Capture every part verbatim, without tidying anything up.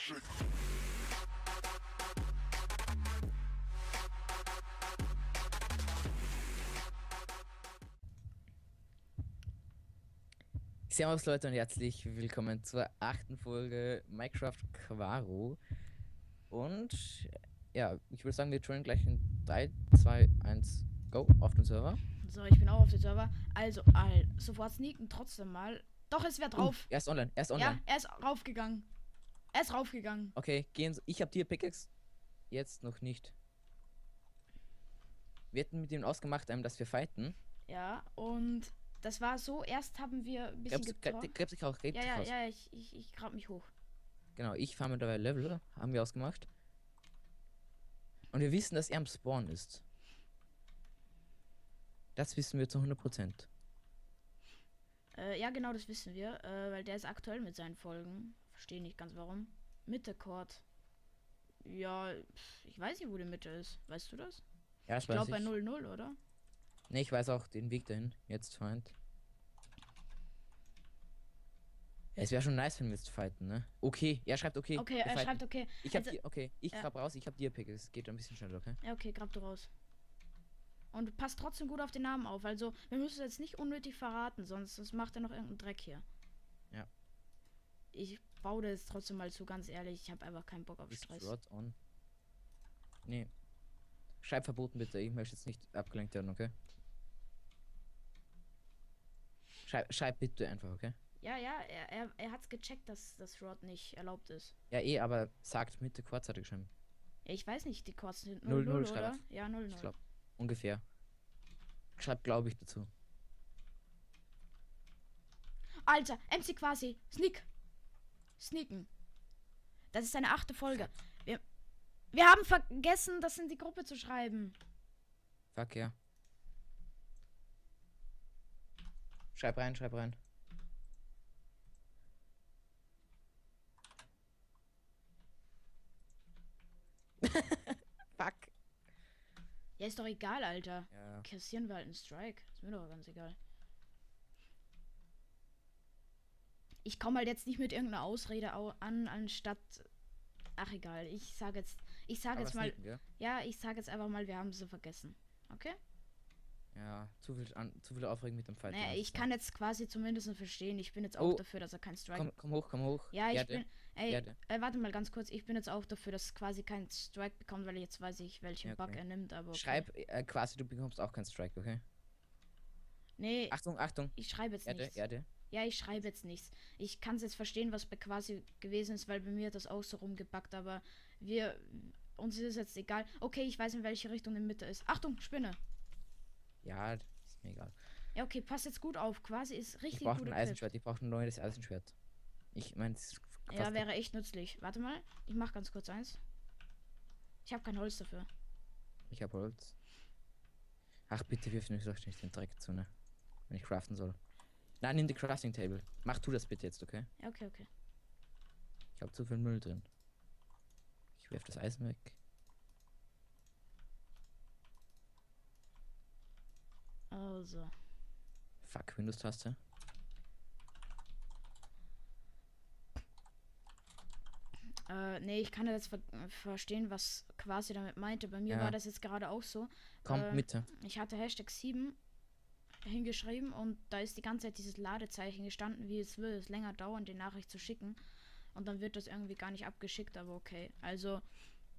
shit. Servus Leute und herzlich willkommen zur achten Folge Minecraft Quaro. Und ja, ich würde sagen, wir joinen gleich in drei, zwei, eins, go auf den Server. So, ich bin auch auf dem Server. Also, all, sofort sneaken trotzdem mal. Doch, es wäre drauf. Uh, er ist online, er ist online. Ja, er ist raufgegangen. Er ist raufgegangen. Okay, gehen Sie. Ich habe dir Pickaxe. Jetzt noch nicht. Wir hätten mit ihm ausgemacht, dass wir fighten. Ja, und das war so, erst haben wir ein bisschen getroffen. Gräb dich raus, gräb dich raus. Ja, ja, ich, ich, ich grab mich hoch. Genau, ich fahre mit dabei Level, haben wir ausgemacht. Und wir wissen, dass er am Spawn ist. Das wissen wir zu hundert Prozent. Äh, ja, genau, das wissen wir, äh, weil der ist aktuell mit seinen Folgen. Verstehe nicht ganz warum. Mitte-Chord. Ja, ich weiß nicht, wo die Mitte ist. Weißt du das? Ja, ich, ich glaube bei null null, oder? Ne, ich weiß auch den Weg dahin. Jetzt Feind. Es wäre schon nice, wenn wir jetzt fighten, ne? Okay, er schreibt okay. Okay, er schreibt okay. Ich hab also, die, okay, ich ja. grab raus, ich hab dir Pickles. Es geht ein bisschen schneller, okay? Ja, okay, grab du raus. Und passt trotzdem gut auf den Namen auf. Also, wir müssen jetzt nicht unnötig verraten, sonst, sonst macht er noch irgendeinen Dreck hier. Ja. Ich baue das trotzdem mal zu, ganz ehrlich. Ich habe einfach keinen Bock auf Stress. Nee. Schreib verboten bitte. Ich möchte jetzt nicht abgelenkt werden, okay? Schreib, schreib bitte einfach, okay? Ja, ja, er, er, er hat's gecheckt, dass das Rod nicht erlaubt ist. Ja, eh, aber sagt Mitte Quarz hat er geschrieben. Ja, ich weiß nicht, die Quarz sind null null, oder? Ja, null null. Ich glaub, ungefähr. Schreibt, glaube ich, dazu. Alter, M C Quasi. Sneak. Sneaken. Das ist eine achte Folge. Wir, wir haben vergessen, das in die Gruppe zu schreiben. Fuck, ja. Schreib rein, schreib rein. Fuck. Ja, ist doch egal, Alter. Ja. Kassieren wir halt einen Strike. Ist mir doch ganz egal. Ich komme halt jetzt nicht mit irgendeiner Ausrede an, anstatt. Ach, egal. Ich sage jetzt. Ich sage jetzt mal. Sneaken, ja, ich sage jetzt einfach mal, wir haben sie vergessen. Okay? Ja, zu viel, an, zu viel Aufregung mit dem Fight. Naja, ich kann jetzt quasi zumindest verstehen. Ich bin jetzt auch oh. dafür, dass er keinen Strike. Komm, komm hoch, komm hoch. Ja, ich ja, bin. Ey, ja, äh, warte mal ganz kurz. Ich bin jetzt auch dafür, dass quasi keinen Strike bekommt, weil jetzt weiß ich, welchen ja, okay. Bug er nimmt. Aber okay. Schreib äh, quasi, du bekommst auch keinen Strike, okay? Nee. Achtung, Achtung. Ich schreibe jetzt Erde, nichts. Erde. Ja, ich schreibe jetzt nichts. Ich kann es jetzt verstehen, was bei quasi gewesen ist, weil bei mir hat das auch so rumgebackt, aber wir. Uns ist jetzt egal. Okay, ich weiß, in welche Richtung in Mitte ist. Achtung, Spinne! Ja, ist mir egal. Ja, okay, passt jetzt gut auf. Quasi ist richtig gut. Ich brauche ein Eisenschwert. Ich brauche ein neues Eisenschwert. Ich meine, ja, wäre echt nützlich. Warte mal, ich mache ganz kurz eins. Ich habe kein Holz dafür. Ich habe Holz. Ach, bitte wirf nicht, euch nicht den Dreck zu, ne? Wenn ich craften soll. Nein, nimm die Crafting Table. Mach du das bitte jetzt, okay? Ja, okay, okay. Ich habe zu viel Müll drin. Ich werf das Eisen weg. Also. Fuck, Windows-Taste. Äh, nee, ich kann ja jetzt ver verstehen, was quasi damit meinte. Bei mir ja. war das jetzt gerade auch so. Kommt äh, Mitte. Ich hatte Hashtag sieben hingeschrieben und da ist die ganze Zeit dieses Ladezeichen gestanden, wie es würde es länger dauern, die Nachricht zu schicken. Und dann wird das irgendwie gar nicht abgeschickt, aber okay. Also,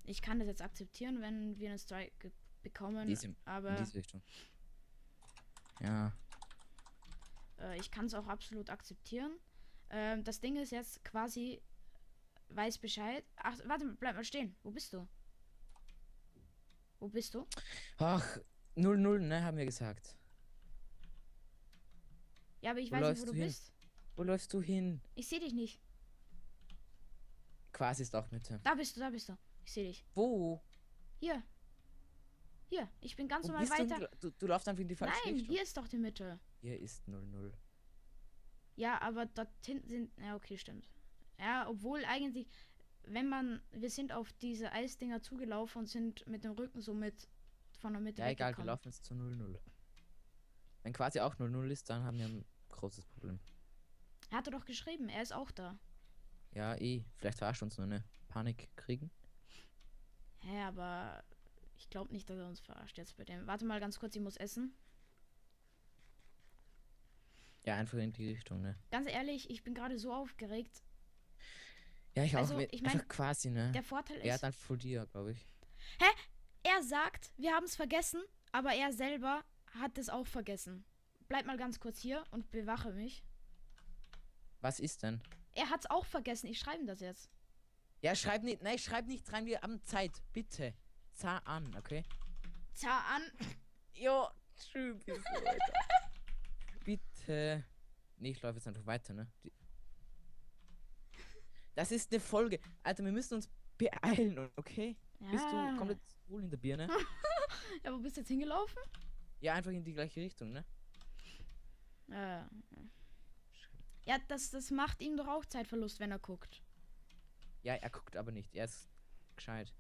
ich kann das jetzt akzeptieren, wenn wir einen Strike bekommen. Diese, aber in diese Richtung. Ja. Äh, ich kann es auch absolut akzeptieren. Äh, das Ding ist jetzt quasi weiß Bescheid. Ach, warte, bleib mal stehen. Wo bist du? Wo bist du? Ach, null null, ne, haben wir gesagt. Ja, aber ich weiß nicht, wo du bist. Wo läufst du hin? Ich sehe dich nicht. Quasi ist auch Mitte. Da bist du, da bist du. Ich sehe dich. Wo? Hier. Hier, ich bin ganz normal weiter. Du, du, du laufst dann wie in die falsche Richtung. Nein, hier ist doch die Mitte. Hier ist null null. Ja, aber dort hinten sind. Ja, okay, stimmt. Ja, obwohl eigentlich, wenn man. Wir sind auf diese Eisdinger zugelaufen und sind mit dem Rücken somit von der Mitte. Ja, egal, wir laufen jetzt zu null null. Wenn quasi auch null null ist, dann haben wir ein großes Problem. Er hatte doch geschrieben, er ist auch da. Ja, eh. Vielleicht verarscht uns nur, ne? Panik kriegen. Hä, aber ich glaube nicht, dass er uns verarscht jetzt bei dem. Warte mal ganz kurz, ich muss essen. Ja, einfach in die Richtung, ne? Ganz ehrlich, ich bin gerade so aufgeregt. Ja, ich also, auch. Ich mein, einfach quasi, ne? Der Vorteil ist... Er hat dann vor dir, glaube ich. Hä? Er sagt, wir haben es vergessen, aber er selber hat es auch vergessen. Bleib mal ganz kurz hier und bewache mich. Was ist denn? Er hat's auch vergessen, ich schreibe ihm das jetzt. Ja, schreib nicht, nein, schreib nicht rein, wir haben Zeit, bitte. Zah an, okay? Zah an. Jo, tschüss. Bitte. Nee, ich laufe jetzt einfach weiter, ne? Die das ist eine Folge. Alter, wir müssen uns beeilen, okay? Ja. Bist du komplett wohl in der Birne? Ja, wo bist du jetzt hingelaufen? Ja, einfach in die gleiche Richtung, ne? Ja, ja das, das macht ihm doch auch Zeitverlust, wenn er guckt. Ja, er guckt aber nicht. Er ist gescheit.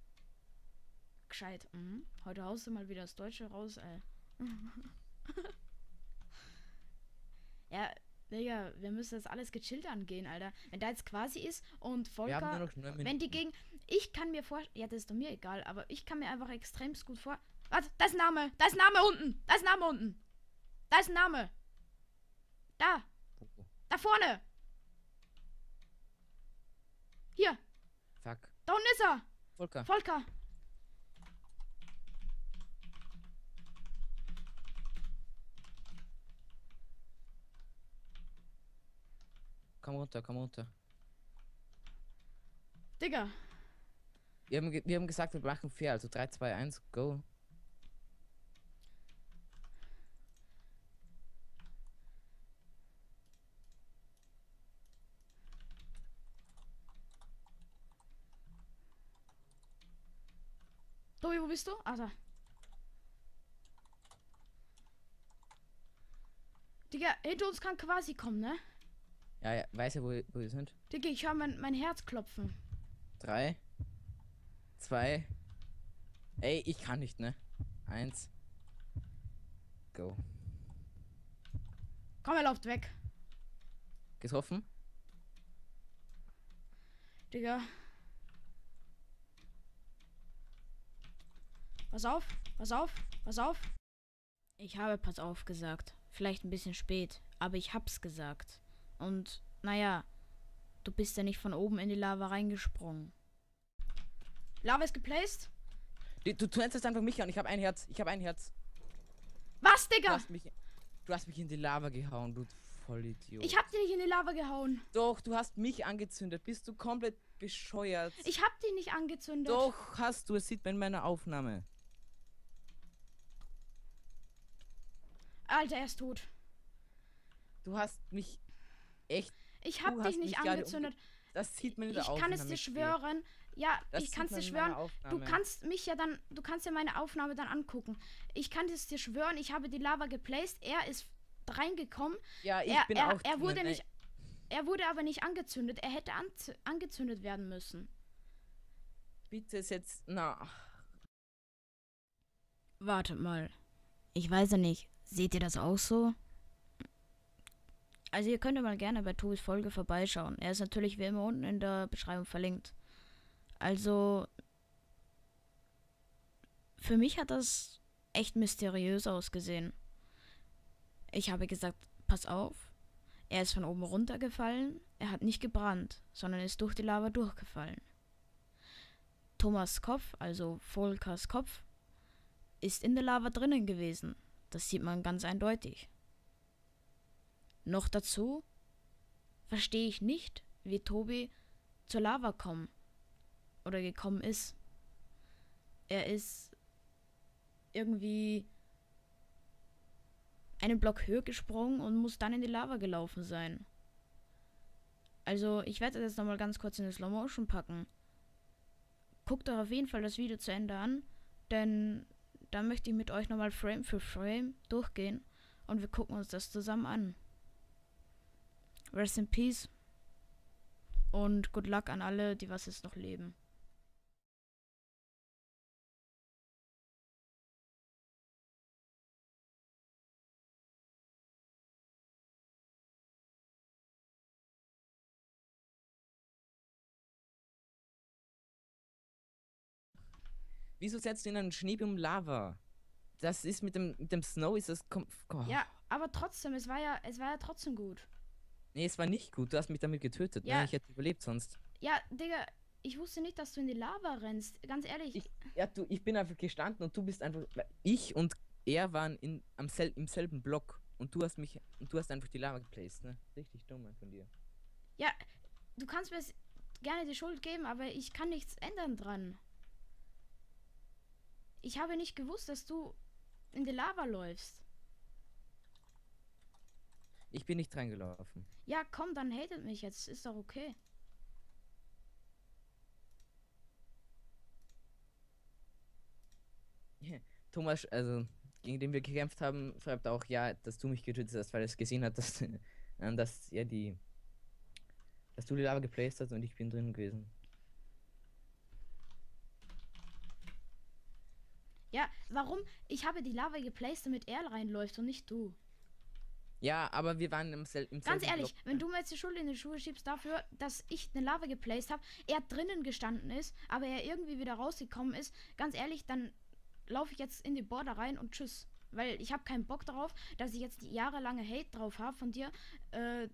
Gescheit. Mhm. Heute haust du mal wieder das Deutsche raus, ey. Ja, Digga, wir müssen das alles gechillt angehen, Alter. Wenn da jetzt quasi ist und Volker, wenn die gegen... Ich kann mir vor... Ja, das ist doch mir egal, aber ich kann mir einfach extrem gut vor... Warte, da ist ein Name! Da ist ein Name unten! Da ist ein Name unten! Da ist ein Name! Da! Da vorne! Hier! Fuck. Da unten ist er! Volker! Volker! Komm runter, komm runter. Digga! Wir haben, wir haben gesagt, wir machen vier, also drei, zwei, eins, go! Tobi, wo bist du? Ah, da. Digga, hinter uns kann quasi kommen, ne? Ja, ja, weiß ja, wo, wo wir sind. Digga, ich höre mein, mein Herz klopfen. Drei. Zwei. Ey, ich kann nicht, ne? Eins. Go. Komm, er läuft weg. Getroffen? Digga. Pass auf, pass auf, pass auf. Ich habe pass auf gesagt. Vielleicht ein bisschen spät, aber ich hab's gesagt. Und, naja, du bist ja nicht von oben in die Lava reingesprungen. Lava ist geplaced? Du, du nennst jetzt einfach mich an. Ich habe ein Herz, ich habe ein Herz. Was, Digga? Du hast, mich, du hast mich in die Lava gehauen, du Vollidiot. Ich hab dich nicht in die Lava gehauen. Doch, du hast mich angezündet. Bist du komplett bescheuert? Ich hab dich nicht angezündet. Doch, hast du. Es sieht man in meiner Aufnahme. Alter, er ist tot. Du hast mich echt... Ich hab dich nicht angezündet. Das sieht man in der Aufnahme. Ich kann es dir schwören. Ja, ich kann es dir schwören. Du kannst mich ja dann... Du kannst ja meine Aufnahme dann angucken. Ich kann es dir schwören, ich habe die Lava geplaced. Er ist reingekommen. Ja, ich bin auch... Er wurde nicht... Er wurde aber nicht angezündet. Er hätte angezündet werden müssen. Bitte ist jetzt nach. Wartet mal. Ich weiß ja nicht. Seht ihr das auch so? Also ihr könnt mal gerne bei Tobis Folge vorbeischauen. Er ist natürlich wie immer unten in der Beschreibung verlinkt. Also für mich hat das echt mysteriös ausgesehen. Ich habe gesagt, pass auf. Er ist von oben runtergefallen. Er hat nicht gebrannt, sondern ist durch die Lava durchgefallen. Thomas Kopf, also Volkers Kopf, ist in der Lava drinnen gewesen. Das sieht man ganz eindeutig. Noch dazu verstehe ich nicht, wie Tobi zur Lava kommen oder gekommen ist. Er ist irgendwie einen Block höher gesprungen und muss dann in die Lava gelaufen sein. Also ich werde das jetzt nochmal ganz kurz in die Slow Motion packen. Guckt doch auf jeden Fall das Video zu Ende an, denn... Dann möchte ich mit euch nochmal Frame für Frame durchgehen und wir gucken uns das zusammen an. Rest in Peace und good luck an alle, die was jetzt noch leben. Wieso setzt du ihn an Schneebium Lava? Das ist mit dem, mit dem Snow, ist das... Kom oh. Ja, aber trotzdem, es war ja, es war ja trotzdem gut. Nee, es war nicht gut, du hast mich damit getötet, ja. Ne? Ich hätte überlebt sonst. Ja, Digga, ich wusste nicht, dass du in die Lava rennst, ganz ehrlich. Ich, ja, du, ich bin einfach gestanden und du bist einfach... Ich und er waren in, am sel im selben Block und du hast mich... Und du hast einfach die Lava geplaced, ne? Richtig dumm von dir. Ja, du kannst mir gerne die Schuld geben, aber ich kann nichts ändern dran. Ich habe nicht gewusst, dass du in die Lava läufst. Ich bin nicht reingelaufen. Ja, komm, dann hatet mich jetzt. Ist doch okay. Thomas, also gegen den wir gekämpft haben, schreibt auch, ja, dass du mich getötet hast, weil er es gesehen hat, dass, äh, dass, ja, die, dass du die Lava geplaced hast und ich bin drin gewesen. Ja, warum? Ich habe die Lava geplaced, damit er reinläuft und nicht du. Ja, aber wir waren im selben Block. Ganz ehrlich, wenn du mir jetzt die Schuld in die Schuhe schiebst dafür, dass ich eine Lava geplaced habe, er drinnen gestanden ist, aber er irgendwie wieder rausgekommen ist, ganz ehrlich, dann laufe ich jetzt in die Border rein und tschüss. Weil ich habe keinen Bock darauf, dass ich jetzt die jahrelange Hate drauf habe von dir, äh,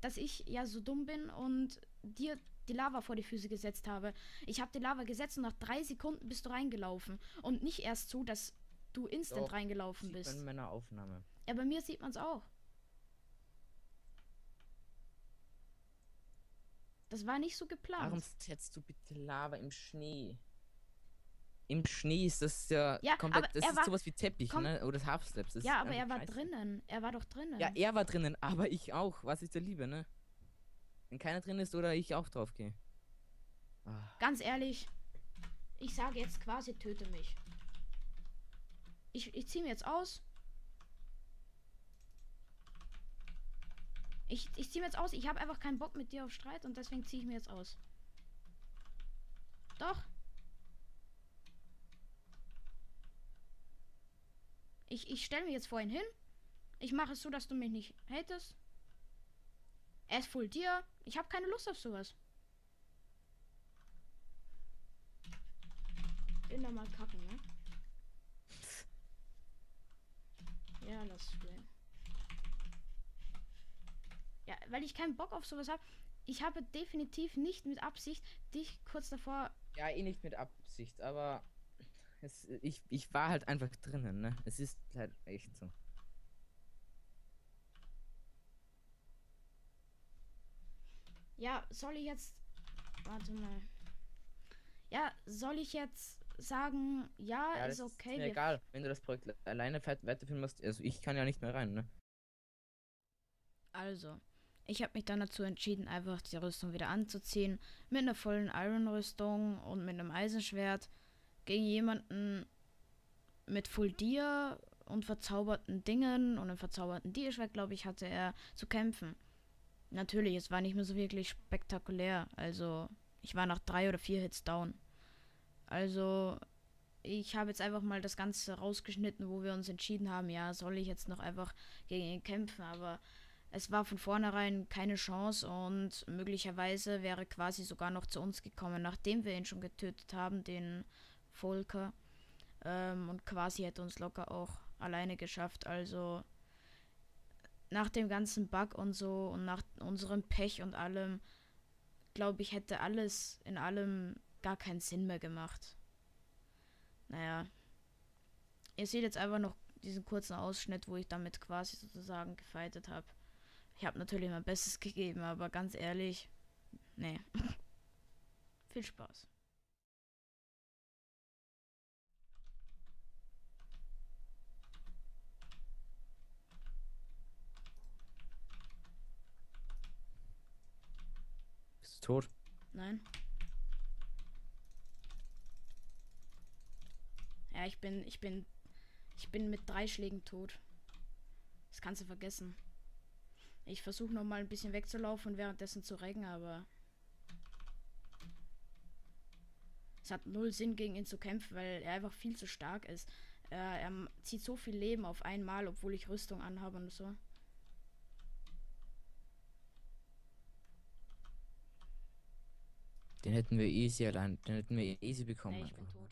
dass ich ja so dumm bin und dir die Lava vor die Füße gesetzt habe. Ich habe die Lava gesetzt und nach drei Sekunden bist du reingelaufen. Und nicht erst so, dass du instant reingelaufen bist. In meiner Aufnahme. Ja, bei mir sieht man es auch. Das war nicht so geplant. Warum setzt du bitte Lava im Schnee? Im Schnee ist das ja, ja komplett. Das ist war, sowas wie Teppich, komm, ne? Oder Half-Slaps. Ja, aber er war scheiße. drinnen. Er war doch drinnen. Ja, er war drinnen, aber ich auch. Was ist der Liebe, ne? Wenn keiner drin ist oder ich auch drauf gehe. Ganz ehrlich, ich sage jetzt quasi, töte mich. Ich, ich ziehe mir jetzt aus. Ich, ich ziehe mir jetzt aus. Ich habe einfach keinen Bock mit dir auf Streit und deswegen ziehe ich mir jetzt aus. Doch. Ich, ich stelle mir jetzt vorhin hin. Ich mache es so, dass du mich nicht hatest. Er ist voll dir. Ich habe keine Lust auf sowas. Bin da mal kacken, ne? Ja, lass spielen. Ja, weil ich keinen Bock auf sowas habe. Ich habe definitiv nicht mit Absicht dich kurz davor... Ja, eh nicht mit Absicht, aber... Es, ich, ich war halt einfach drinnen, ne? Es ist halt echt so. Ja, soll ich jetzt... Warte mal. Ja, soll ich jetzt sagen, ja, ja ist okay. Ist mir egal, wenn du das Projekt alleine weiterführen musst. Also ich kann ja nicht mehr rein, ne? Also, ich habe mich dann dazu entschieden, einfach die Rüstung wieder anzuziehen. Mit einer vollen Iron-Rüstung und mit einem Eisenschwert. Gegen jemanden mit Full Deer und verzauberten Dingen und einem verzauberten Dierschwert, glaube ich, hatte er zu kämpfen. Natürlich, es war nicht mehr so wirklich spektakulär. Also, ich war nach drei oder vier Hits down. Also, ich habe jetzt einfach mal das Ganze rausgeschnitten, wo wir uns entschieden haben, ja, soll ich jetzt noch einfach gegen ihn kämpfen. Aber es war von vornherein keine Chance und möglicherweise wäre quasi sogar noch zu uns gekommen, nachdem wir ihn schon getötet haben, den... Volker ähm, und quasi hätte uns locker auch alleine geschafft. Also nach dem ganzen Bug und so und nach unserem Pech und allem, glaube ich, hätte alles in allem gar keinen Sinn mehr gemacht. Naja, ihr seht jetzt einfach noch diesen kurzen Ausschnitt, wo ich damit quasi sozusagen gefightet habe. Ich habe natürlich mein Bestes gegeben, aber ganz ehrlich, nee. Viel Spaß. Tot? Nein. Ja, ich bin, ich bin, ich bin mit drei Schlägen tot. Das kannst du vergessen. Ich versuche noch mal ein bisschen wegzulaufen und währenddessen zu recken, aber es hat null Sinn, gegen ihn zu kämpfen, weil er einfach viel zu stark ist. Er, er zieht so viel Leben auf einmal, obwohl ich Rüstung anhabe und so. Den hätten wir easy allein, den hätten wir easy bekommen. Nee, ich bin tot.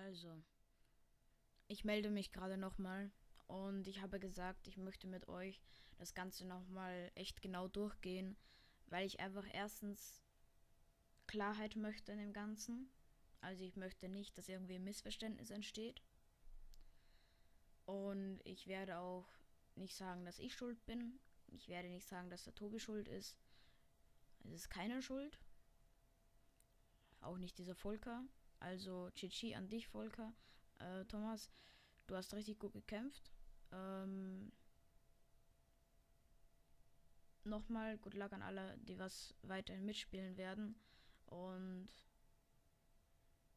Also, ich melde mich gerade nochmal und ich habe gesagt, ich möchte mit euch das Ganze nochmal echt genau durchgehen, weil ich einfach erstens Klarheit möchte in dem Ganzen. Also ich möchte nicht, dass irgendwie ein Missverständnis entsteht. Und ich werde auch nicht sagen, dass ich schuld bin. Ich werde nicht sagen, dass der Tobi schuld ist. Es ist keine Schuld. Auch nicht dieser Volker. Also G G an dich, Volker. Äh, Thomas, du hast richtig gut gekämpft. Ähm, nochmal, good luck an alle, die was weiterhin mitspielen werden. Und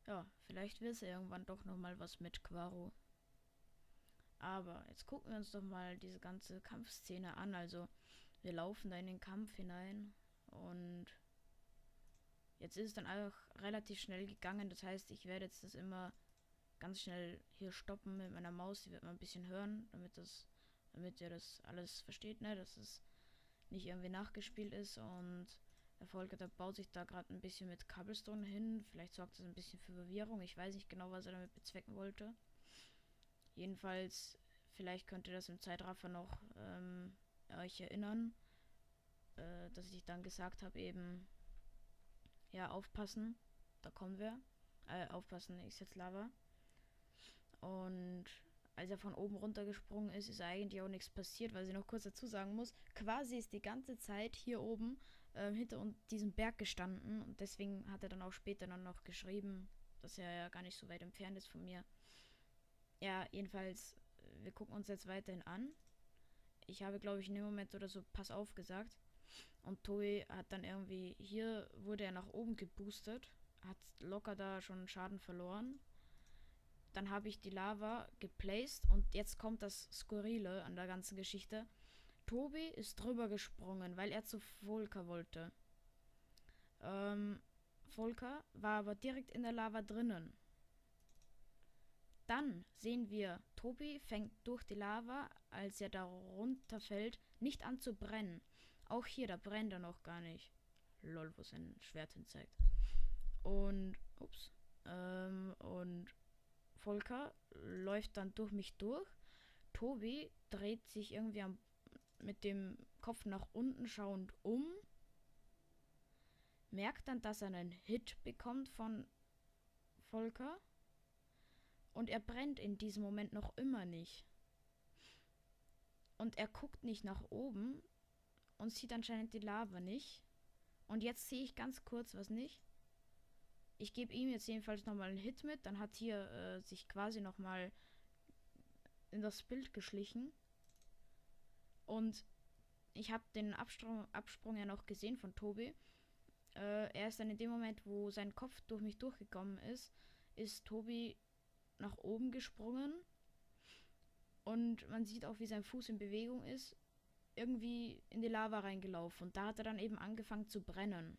ja, vielleicht wird es ja irgendwann doch nochmal was mit Quaro. Aber jetzt gucken wir uns doch mal diese ganze Kampfszene an. Also wir laufen da in den Kampf hinein und jetzt ist es dann auch relativ schnell gegangen. Das heißt, ich werde jetzt das immer ganz schnell hier stoppen mit meiner Maus. Die wird man ein bisschen hören, damit das, damit ihr das alles versteht, ne? Dass es nicht irgendwie nachgespielt ist. Und der Volker, der baut sich da gerade ein bisschen mit Cobblestone hin. Vielleicht sorgt das ein bisschen für Verwirrung. Ich weiß nicht genau, was er damit bezwecken wollte. Jedenfalls, vielleicht könnt ihr das im Zeitraffer noch ähm, euch erinnern, äh, dass ich dann gesagt habe, eben, ja, aufpassen, da kommen wir, äh, aufpassen, ich setze Lava. Und als er von oben runtergesprungen ist, ist eigentlich auch nichts passiert, weil ich noch kurz dazu sagen muss, Quasi ist die ganze Zeit hier oben äh, hinter diesem Berg gestanden und deswegen hat er dann auch später dann noch geschrieben, dass er ja gar nicht so weit entfernt ist von mir. Ja, jedenfalls, wir gucken uns jetzt weiterhin an. Ich habe, glaube ich, in dem Moment oder so, pass auf gesagt. Und Tobi hat dann irgendwie, hier wurde er nach oben geboostet. Hat locker da schon Schaden verloren. Dann habe ich die Lava geplaced. Und jetzt kommt das Skurrile an der ganzen Geschichte. Tobi ist drüber gesprungen, weil er zu Volker wollte. Ähm, Volker war aber direkt in der Lava drinnen. Dann sehen wir, Tobi fängt durch die Lava, als er da runterfällt, nicht an zu brennen. Auch hier, da brennt er noch gar nicht. Lol, wo sein Schwert hin zeigt. Und, ups, ähm, und Volker läuft dann durch mich durch. Tobi dreht sich irgendwie am, mit dem Kopf nach unten schauend um. Merkt dann, dass er einen Hit bekommt von Volker. Und er brennt in diesem Moment noch immer nicht. Und er guckt nicht nach oben und sieht anscheinend die Lava nicht. Und jetzt sehe ich ganz kurz was nicht. Ich gebe ihm jetzt jedenfalls nochmal einen Hit mit. Dann hat hier äh, sich Quasi nochmal in das Bild geschlichen. Und ich habe den Absprung, Absprung ja noch gesehen von Tobi. Äh, er ist dann in dem Moment, wo sein Kopf durch mich durchgekommen ist, ist Tobi nach oben gesprungen und man sieht auch, wie sein Fuß in Bewegung ist, irgendwie in die Lava reingelaufen und da hat er dann eben angefangen zu brennen.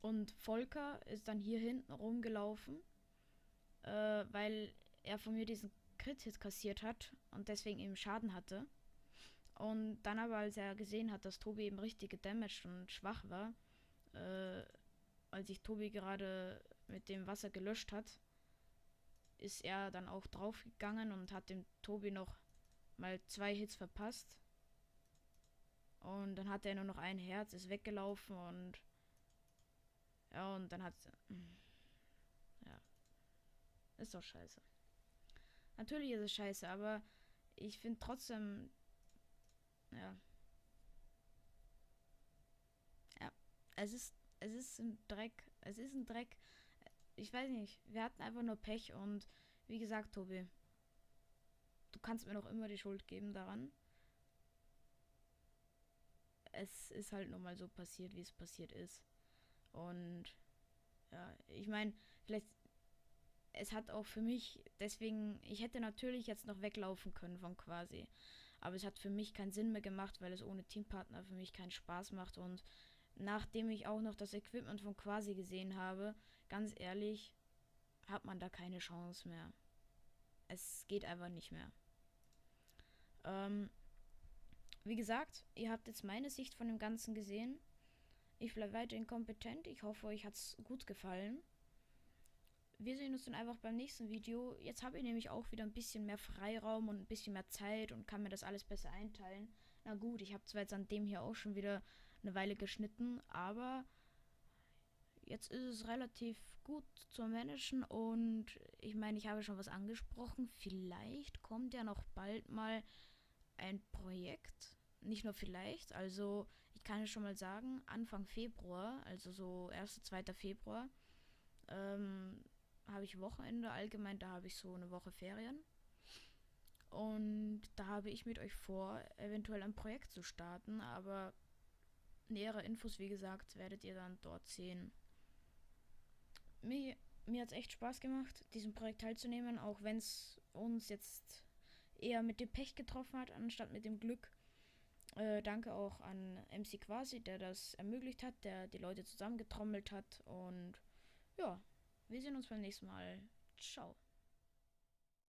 Und Volker ist dann hier hinten rumgelaufen, äh, weil er von mir diesen Crit-Hit kassiert hat und deswegen eben Schaden hatte. Und dann aber, als er gesehen hat, dass Tobi eben richtig gedamaged und schwach war, äh, als ich Tobi gerade mit dem Wasser gelöscht hat, ist er dann auch drauf gegangen und hat dem Tobi noch mal zwei Hits verpasst. Und dann hat er nur noch ein Herz, ist weggelaufen und ja, und dann hat ja, ist doch scheiße. Natürlich ist es scheiße, aber ich finde trotzdem ja. Ja, es ist es ist ein Dreck, es ist ein Dreck. Ich weiß nicht, wir hatten einfach nur Pech und wie gesagt, Tobi, du kannst mir noch immer die Schuld geben daran. Es ist halt nun mal so passiert, wie es passiert ist. Und ja, ich meine, vielleicht, es hat auch für mich, deswegen, ich hätte natürlich jetzt noch weglaufen können von Quasi, aber es hat für mich keinen Sinn mehr gemacht, weil es ohne Teampartner für mich keinen Spaß macht und nachdem ich auch noch das Equipment von Quasi gesehen habe, ganz ehrlich, hat man da keine Chance mehr. Es geht einfach nicht mehr. Ähm, wie gesagt, ihr habt jetzt meine Sicht von dem Ganzen gesehen. Ich bleibe weiterhin kompetent. Ich hoffe, euch hat es gut gefallen. wir sehen uns dann einfach beim nächsten Video. Jetzt habe ich nämlich auch wieder ein bisschen mehr Freiraum und ein bisschen mehr Zeit und kann mir das alles besser einteilen. Na gut, ich habe zwar jetzt an dem hier auch schon wieder eine Weile geschnitten, aber jetzt ist es relativ gut zu managen und ich meine, ich habe schon was angesprochen. Vielleicht kommt ja noch bald mal ein Projekt. Nicht nur vielleicht, also ich kann es schon mal sagen, Anfang Februar, also so erster, zweiter Februar, ähm, habe ich Wochenende allgemein, da habe ich so eine Woche Ferien. Und da habe ich mit euch vor, eventuell ein Projekt zu starten, aber nähere Infos, wie gesagt, werdet ihr dann dort sehen. Mir, mir hat es echt Spaß gemacht, diesem Projekt teilzunehmen, auch wenn es uns jetzt eher mit dem Pech getroffen hat, anstatt mit dem Glück. Äh, danke auch an M C Quasi, der das ermöglicht hat, der die Leute zusammengetrommelt hat. Und ja, wir sehen uns beim nächsten Mal. Ciao.